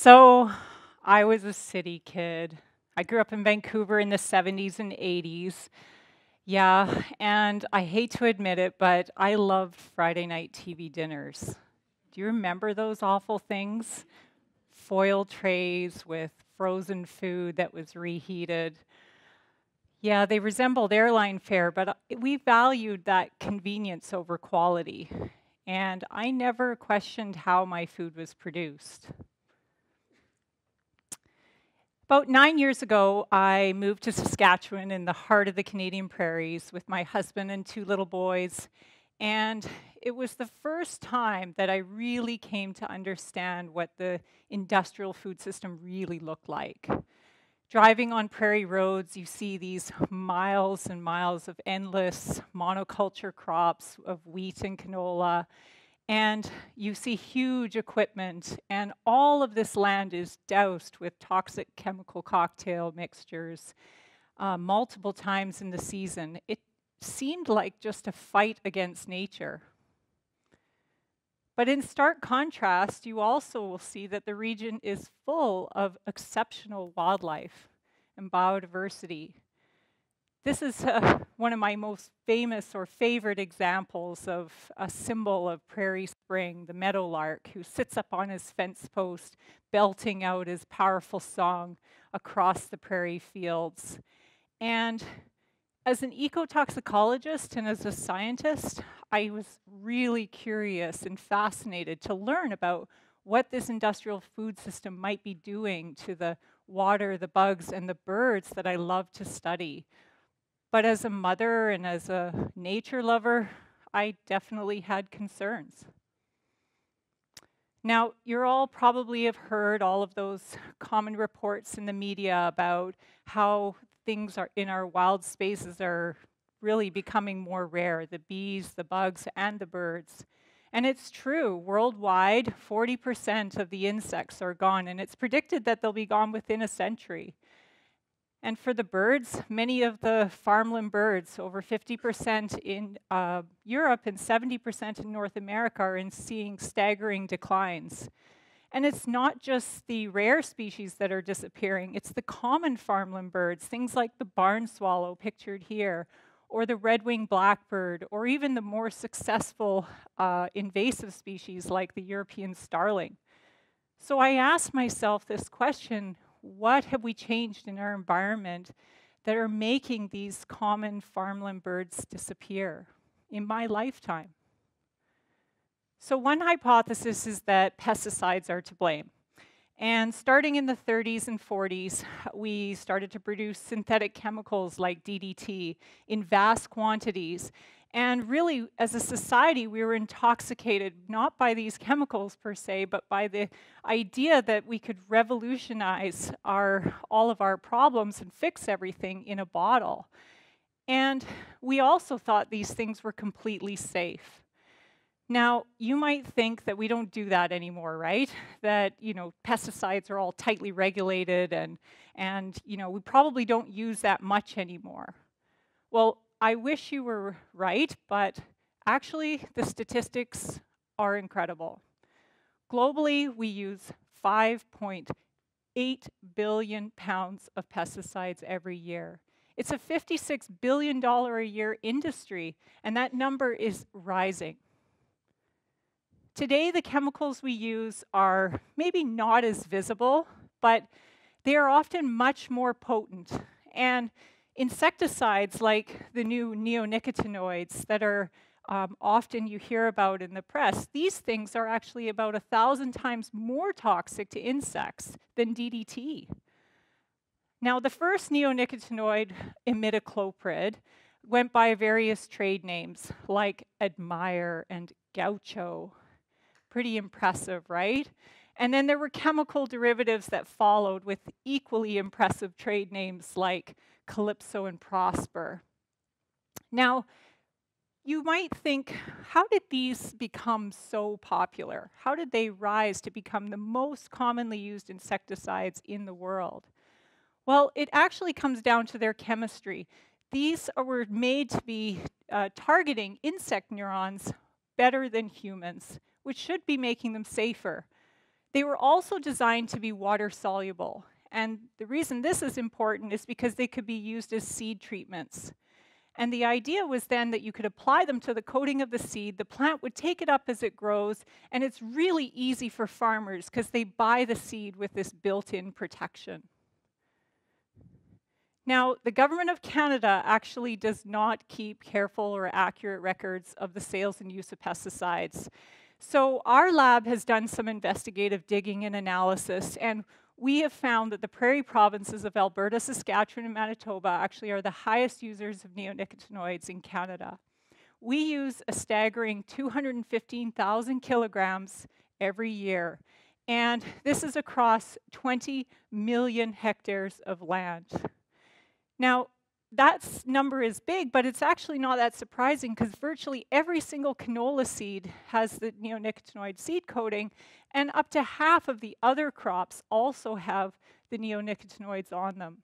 So I was a city kid. I grew up in Vancouver in the 70s and 80s. Yeah, and I hate to admit it, but I loved Friday night TV dinners. Do you remember those awful things? Foil trays with frozen food that was reheated. Yeah, they resembled airline fare, but we valued that convenience over quality. And I never questioned how my food was produced. About 9 years ago, I moved to Saskatchewan in the heart of the Canadian prairies with my husband and two little boys. And it was the first time that I really came to understand what the industrial food system really looked like. Driving on prairie roads, you see these miles and miles of endless monoculture crops of wheat and canola. And you see huge equipment, and all of this land is doused with toxic chemical cocktail mixtures multiple times in the season. It seemed like just a fight against nature. But in stark contrast, you also will see that the region is full of exceptional wildlife and biodiversity. This is one of my most famous or favorite examples of a symbol of Prairie Spring, the meadowlark, who sits up on his fence post, belting out his powerful song across the prairie fields. And as an ecotoxicologist and as a scientist, I was really curious and fascinated to learn about what this industrial food system might be doing to the water, the bugs, and the birds that I love to study. But as a mother and as a nature lover, I definitely had concerns. Now, you all probably have heard all of those common reports in the media about how things are in our wild spaces are really becoming more rare, the bees, the bugs, and the birds. And it's true, worldwide, 40% of the insects are gone, and it's predicted that they'll be gone within a century. And for the birds, many of the farmland birds, over 50% in Europe and 70% in North America, are seeing staggering declines. And it's not just the rare species that are disappearing, it's the common farmland birds, things like the barn swallow pictured here, or the red-winged blackbird, or even the more successful invasive species like the European starling. So I asked myself this question: what have we changed in our environment that are making these common farmland birds disappear in my lifetime? So one hypothesis is that pesticides are to blame. And starting in the 30s and 40s, we started to produce synthetic chemicals like DDT in vast quantities. And really, as a society, we were intoxicated not by these chemicals per se, but by the idea that we could revolutionize all of our problems and fix everything in a bottle. And we also thought these things were completely safe. Now, you might think that we don't do that anymore, right? That, you know, pesticides are all tightly regulated and you know, we probably don't use that much anymore. Well, I wish you were right, but actually the statistics are incredible. Globally, we use 5.8 billion pounds of pesticides every year. It's a $56 billion a year industry, and that number is rising. Today, the chemicals we use are maybe not as visible, but they are often much more potent. And insecticides like the new neonicotinoids that are often you hear about in the press, these things are actually about 1,000 times more toxic to insects than DDT. Now, the first neonicotinoid, imidacloprid, went by various trade names like Admire and Gaucho. Pretty impressive, right? And then there were chemical derivatives that followed with equally impressive trade names like Calypso and Prosper. Now, you might think, how did these become so popular? How did they rise to become the most commonly used insecticides in the world? Well, it actually comes down to their chemistry. These were made to be targeting insect neurons better than humans, which should be making them safer. They were also designed to be water soluble. And the reason this is important is because they could be used as seed treatments. And the idea was then that you could apply them to the coating of the seed, the plant would take it up as it grows, and it's really easy for farmers because they buy the seed with this built-in protection. Now, the Government of Canada actually does not keep careful or accurate records of the sales and use of pesticides. So our lab has done some investigative digging and analysis, and we have found that the prairie provinces of Alberta, Saskatchewan, and Manitoba actually are the highest users of neonicotinoids in Canada. We use a staggering 215,000 kilograms every year, and this is across 20 million hectares of land. Now, that number is big, but it's actually not that surprising because virtually every single canola seed has the neonicotinoid seed coating, and up to half of the other crops also have the neonicotinoids on them.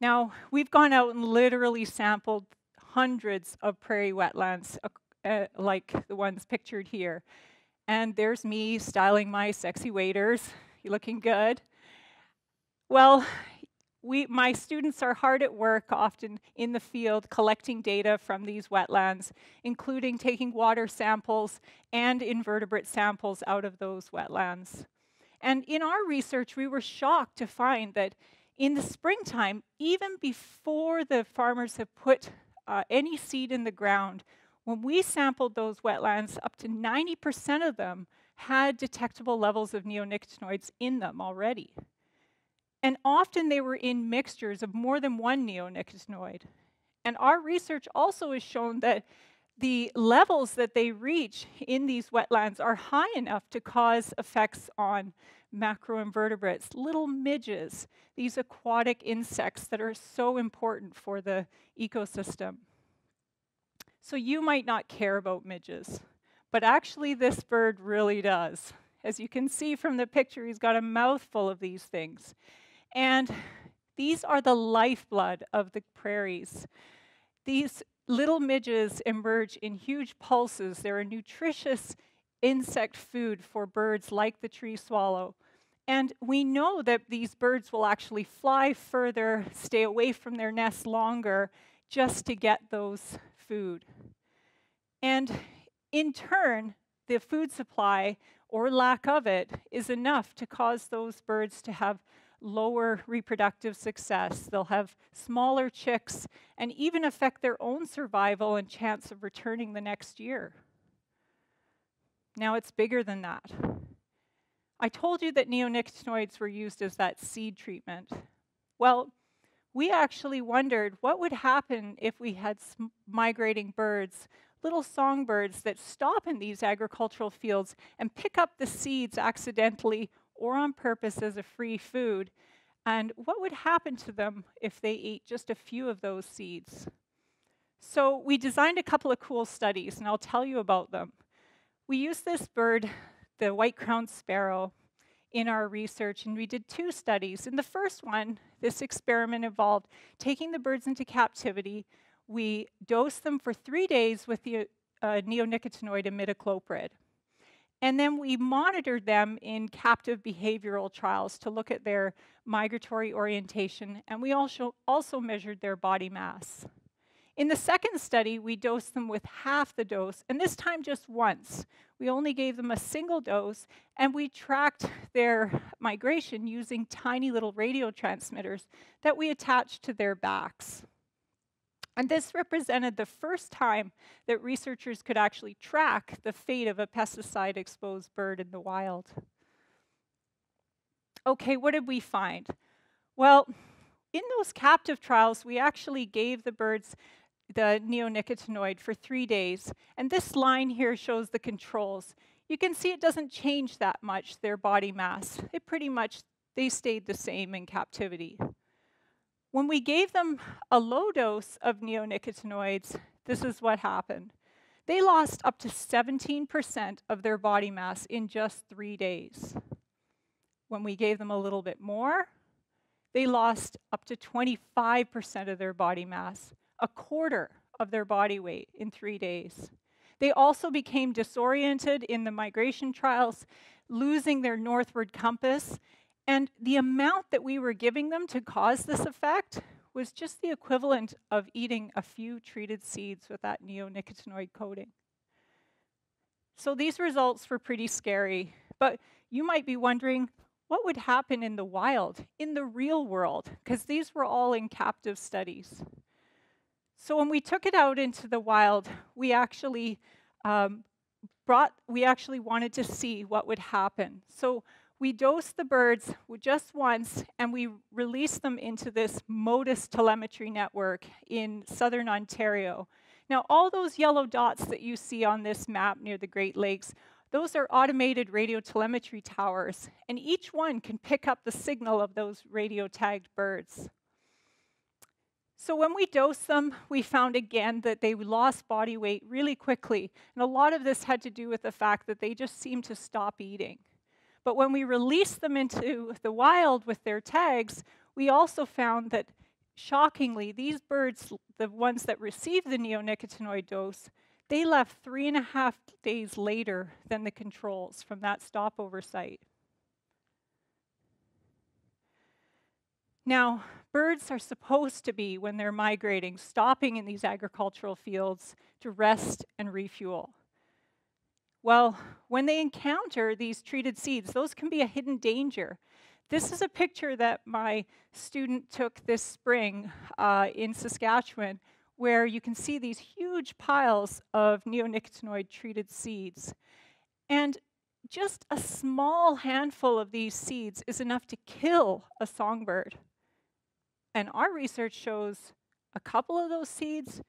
Now, we've gone out and literally sampled hundreds of prairie wetlands like the ones pictured here. And there's me styling my sexy waders. You looking good? Well, my students are hard at work, often in the field, collecting data from these wetlands, including taking water samples and invertebrate samples out of those wetlands. And in our research, we were shocked to find that in the springtime, even before the farmers have put any seed in the ground, when we sampled those wetlands, up to 90% of them had detectable levels of neonicotinoids in them already. And often they were in mixtures of more than one neonicotinoid. And our research also has shown that the levels that they reach in these wetlands are high enough to cause effects on macroinvertebrates, little midges, these aquatic insects that are so important for the ecosystem. So you might not care about midges, but actually this bird really does. As you can see from the picture, he's got a mouthful of these things. And these are the lifeblood of the prairies. These little midges emerge in huge pulses. They're a nutritious insect food for birds like the tree swallow. And we know that these birds will actually fly further, stay away from their nests longer, just to get those food. And in turn, the food supply, or lack of it, is enough to cause those birds to have lower reproductive success. They'll have smaller chicks and even affect their own survival and chance of returning the next year. Now it's bigger than that. I told you that neonicotinoids were used as that seed treatment. Well, we actually wondered what would happen if we had migrating birds, little songbirds that stop in these agricultural fields and pick up the seeds accidentally or on purpose as a free food, and what would happen to them if they ate just a few of those seeds. So we designed a couple of cool studies, and I'll tell you about them. We used this bird, the white-crowned sparrow, in our research, and we did two studies. In the first one, this experiment involved taking the birds into captivity. We dosed them for 3 days with the neonicotinoid imidacloprid. And then we monitored them in captive behavioral trials to look at their migratory orientation, and we also measured their body mass. In the second study, we dosed them with half the dose, and this time just once. We only gave them a single dose, and we tracked their migration using tiny little radio transmitters that we attached to their backs. And this represented the first time that researchers could actually track the fate of a pesticide-exposed bird in the wild. Okay, what did we find? Well, in those captive trials, we actually gave the birds the neonicotinoid for 3 days. And this line here shows the controls. You can see it doesn't change that much, their body mass. It pretty much, they stayed the same in captivity. When we gave them a low dose of neonicotinoids, this is what happened. They lost up to 17% of their body mass in just 3 days. When we gave them a little bit more, they lost up to 25% of their body mass, a quarter of their body weight in 3 days. They also became disoriented in the migration trials, losing their northward compass. And the amount that we were giving them to cause this effect was just the equivalent of eating a few treated seeds with that neonicotinoid coating. So these results were pretty scary. But you might be wondering, what would happen in the wild, in the real world? Because these were all in captive studies. So when we took it out into the wild, we actually wanted to see what would happen. So we dosed the birds just once, and we released them into this MODIS telemetry network in southern Ontario. Now, all those yellow dots that you see on this map near the Great Lakes, those are automated radio telemetry towers, and each one can pick up the signal of those radio-tagged birds. So when we dosed them, we found again that they lost body weight really quickly, and a lot of this had to do with the fact that they just seemed to stop eating. But when we released them into the wild with their tags, we also found that, shockingly, these birds, the ones that received the neonicotinoid dose, they left 3.5 days later than the controls from that stopover site. Now, birds are supposed to be, when they're migrating, stopping in these agricultural fields to rest and refuel. Well, when they encounter these treated seeds, those can be a hidden danger. This is a picture that my student took this spring in Saskatchewan, where you can see these huge piles of neonicotinoid-treated seeds. And just a small handful of these seeds is enough to kill a songbird. And our research shows a couple of those seeds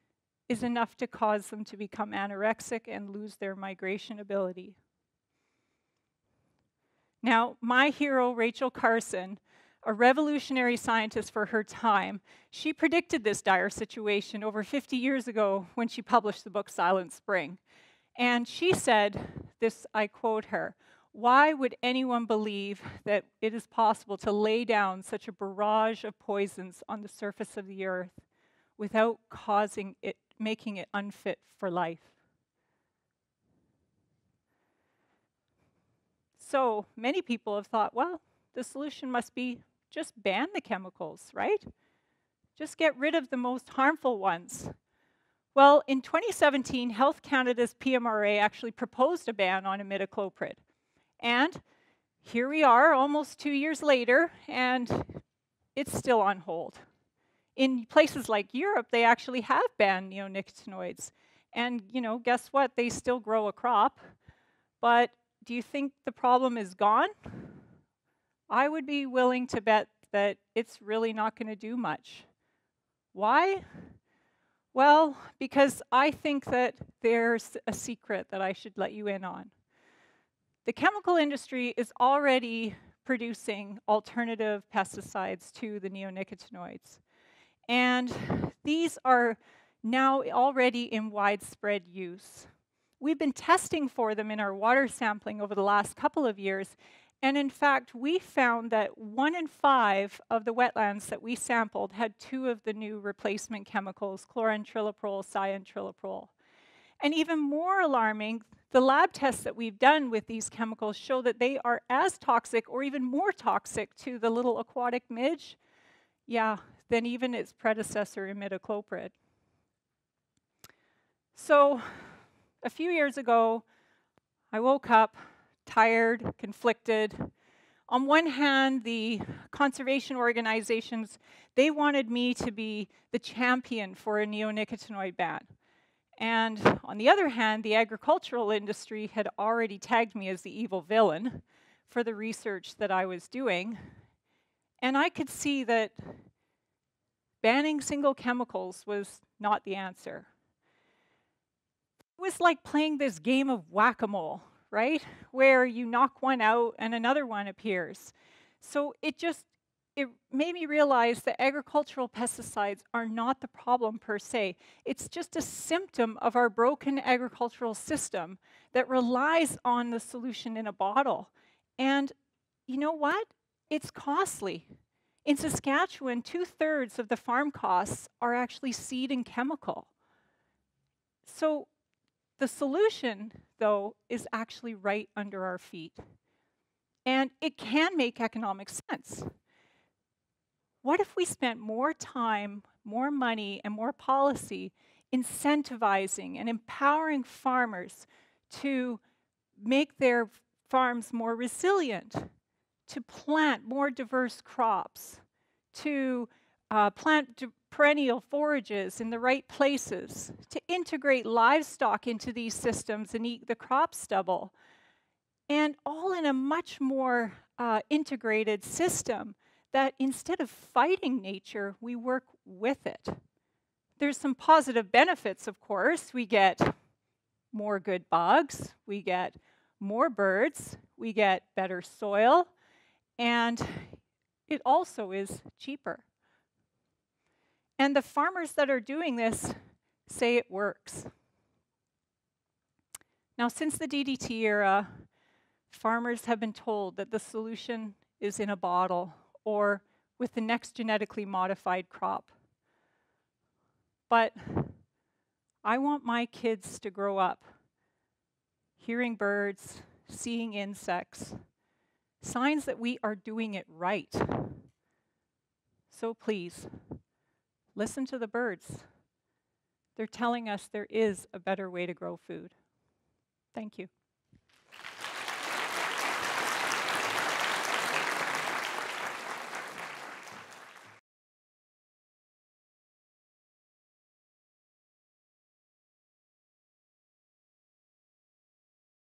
is enough to cause them to become anorexic and lose their migration ability. Now, my hero, Rachel Carson, a revolutionary scientist for her time, she predicted this dire situation over 50 years ago when she published the book Silent Spring. And she said this, I quote her, "Why would anyone believe that it is possible to lay down such a barrage of poisons on the surface of the earth without causing it, making it unfit for life?" So many people have thought, well, the solution must be just ban the chemicals, right? Just get rid of the most harmful ones. Well, in 2017, Health Canada's PMRA actually proposed a ban on imidacloprid. And here we are, almost 2 years later, and it's still on hold. In places like Europe, they actually have banned neonicotinoids. And, you know, guess what? They still grow a crop. But do you think the problem is gone? I would be willing to bet that it's really not going to do much. Why? Well, because I think that there's a secret that I should let you in on. The chemical industry is already producing alternative pesticides to the neonicotinoids. And these are now already in widespread use. We've been testing for them in our water sampling over the last couple of years. And in fact, we found that 1 in 5 of the wetlands that we sampled had 2 of the new replacement chemicals, chlorantriliprol, cyantriliprol. And even more alarming, the lab tests that we've done with these chemicals show that they are as toxic or even more toxic to the little aquatic midge, than even its predecessor, imidacloprid. So a few years ago, I woke up tired, conflicted. On one hand, the conservation organizations, they wanted me to be the champion for a neonicotinoid ban. And on the other hand, the agricultural industry had already tagged me as the evil villain for the research that I was doing. And I could see that banning single chemicals was not the answer. It was like playing this game of whack-a-mole, right? Where you knock one out and another one appears. So it made me realize that agricultural pesticides are not the problem per se. It's just a symptom of our broken agricultural system that relies on the solution in a bottle. And you know what? It's costly. In Saskatchewan, 2/3 of the farm costs are actually seed and chemical. So The solution, though, is actually right under our feet. And it can make economic sense. What if we spent more time, more money, and more policy incentivizing and empowering farmers to make their farms more resilient, to plant more diverse crops, to plant perennial forages in the right places, to integrate livestock into these systems and eat the crop stubble, and all in a much more integrated system that instead of fighting nature, we work with it. There's some positive benefits, of course. We get more good bugs, we get more birds, we get better soil, and it also is cheaper. And the farmers that are doing this say it works. Now, since the DDT era, farmers have been told that the solution is in a bottle or with the next genetically modified crop. But I want my kids to grow up hearing birds, seeing insects, signs that we are doing it right. So please, listen to the birds. They're telling us there is a better way to grow food. Thank you.